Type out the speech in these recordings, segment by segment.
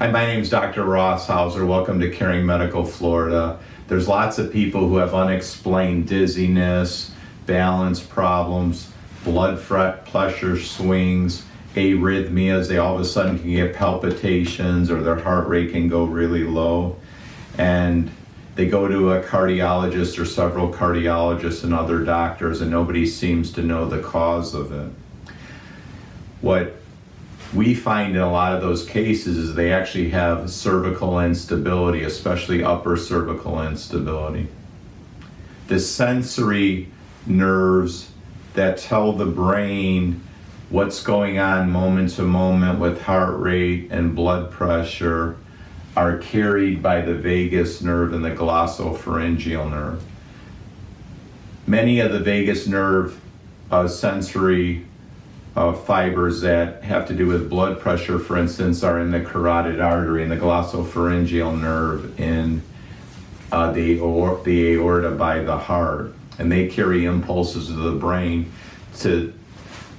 Hi, my name is Dr. Ross Hauser. Welcome to Caring Medical Florida. There's lots of people who have unexplained dizziness, balance problems, blood pressure swings, arrhythmias. They all of a sudden can get palpitations or their heart rate can go really low. And they go to a cardiologist or several cardiologists and other doctors, and nobody seems to know the cause of it. What we find in a lot of those cases is they actually have cervical instability, especially upper cervical instability. The sensory nerves that tell the brain what's going on moment to moment with heart rate and blood pressure are carried by the vagus nerve and the glossopharyngeal nerve. Many of the vagus nerve sensory fibers that have to do with blood pressure, for instance, are in the carotid artery and the glossopharyngeal nerve in the aorta by the heart. And they carry impulses to the brain to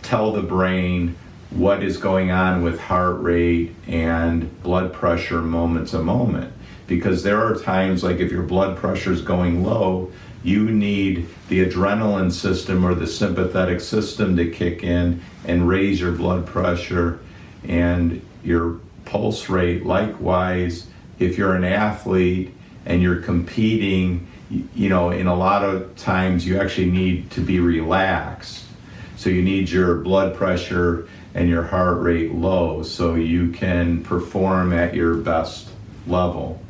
tell the brain what is going on with heart rate and blood pressure moment to moment. Because there are times, like if your blood pressure is going low, you need the adrenaline system or the sympathetic system to kick in and raise your blood pressure and your pulse rate. Likewise, if you're an athlete and you're competing, you know, in a lot of times you actually need to be relaxed. So you need your blood pressure and your heart rate low so you can perform at your best level.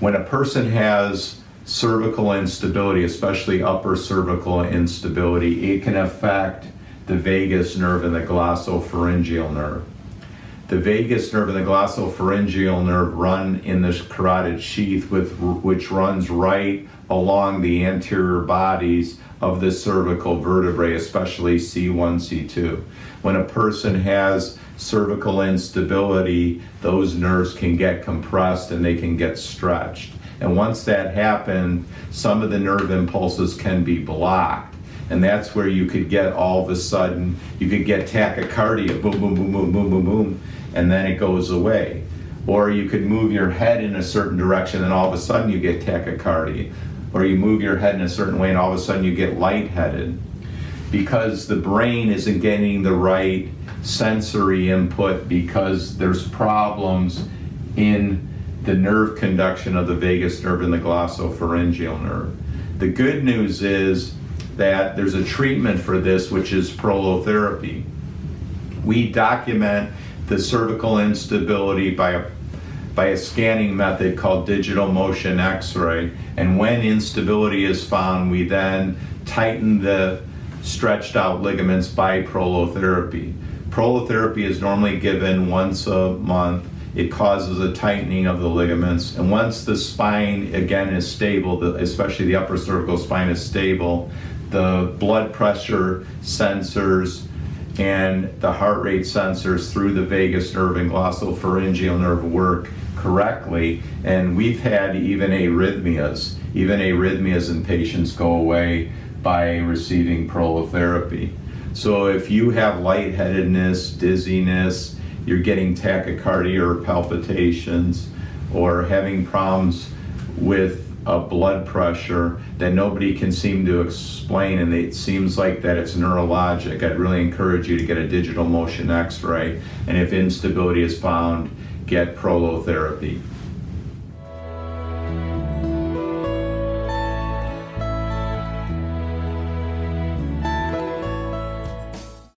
When a person has cervical instability, especially upper cervical instability, it can affect the vagus nerve and the glossopharyngeal nerve. The vagus nerve and the glossopharyngeal nerve run in this carotid sheath, which runs right along the anterior bodies of the cervical vertebrae, especially C1, C2. When a person has cervical instability, those nerves can get compressed and they can get stretched. And once that happened, some of the nerve impulses can be blocked. And that's where you could get, all of a sudden, you could get tachycardia, boom, boom, boom, boom, boom, boom, boom, and then it goes away. Or you could move your head in a certain direction and all of a sudden you get tachycardia. Or you move your head in a certain way and all of a sudden you get lightheaded. Because the brain isn't getting the right sensory input because there's problems in the nerve conduction of the vagus nerve and the glossopharyngeal nerve. The good news is that there's a treatment for this, which is prolotherapy. We document the cervical instability by a scanning method called digital motion x-ray, and when instability is found, we then tighten the stretched out ligaments by prolotherapy. Prolotherapy is normally given once a month. It causes a tightening of the ligaments, and once the spine again is stable, especially the upper cervical spine is stable, the blood pressure sensors and the heart rate sensors through the vagus nerve and glossopharyngeal nerve work correctly, and we've had even arrhythmias in patients go away by receiving prolotherapy. So if you have lightheadedness, dizziness, you're getting tachycardia or palpitations, or having problems with a blood pressure that nobody can seem to explain, and it seems like that it's neurologic, I'd really encourage you to get a digital motion x-ray, and if instability is found, get prolotherapy.